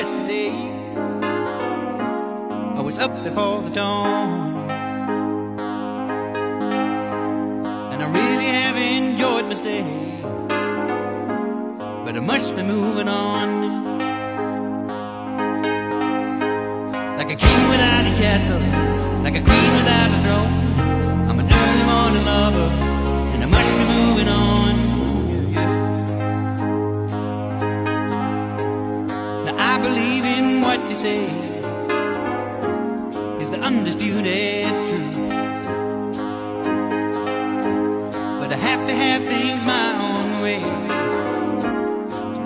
yesterday. I was up before the dawn, and I really have enjoyed my stay, but I must be moving on. Like a king without a castle, like a queen without a throne, I'm an early morning lover, and I must be moving on. I believe in what you say is the undisputed truth, but I have to have things my own way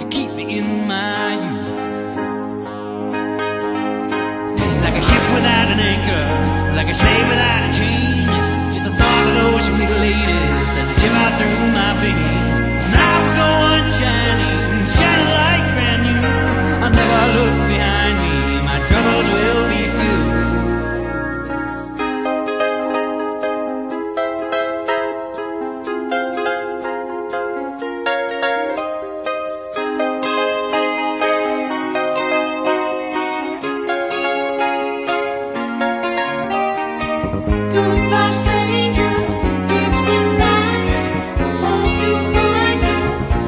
to keep me in my youth. Like a ship without an anchor, like a slave without a chain, just the thought of those sweet ladies as I ship out through my veins. And I will go on shining, shining like brand new. I'll never look behind me, my troubles will be few. Goodbye, stranger, it's been nice. Hope you find a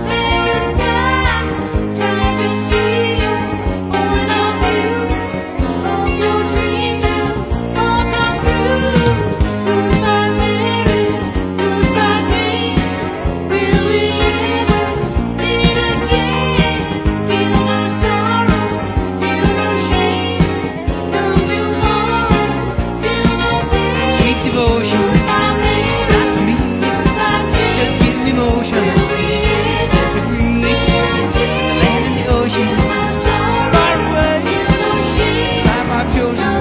paradise. Glad to see you, all of you. Hope your dreams will come true. Goodbye, Mary, goodbye, Jane. Will we ever meet again? Feel no sorrow, feel no shame. Come tomorrow, feel no pain. Sweet devotion, it's not for me. Just give me motion, set me free. The land and the ocean, far away. The life I've chosen,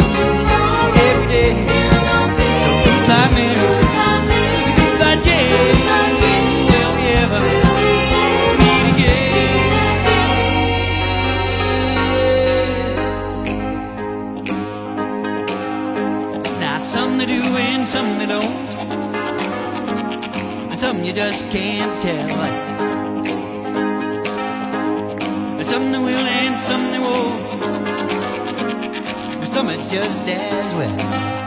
every day. So goodbye, Mary, goodbye, Jane. Will we ever meet again? Now some they do and some they don't, and some you just can't tell, and some they will and some they won't, and some it's just as well.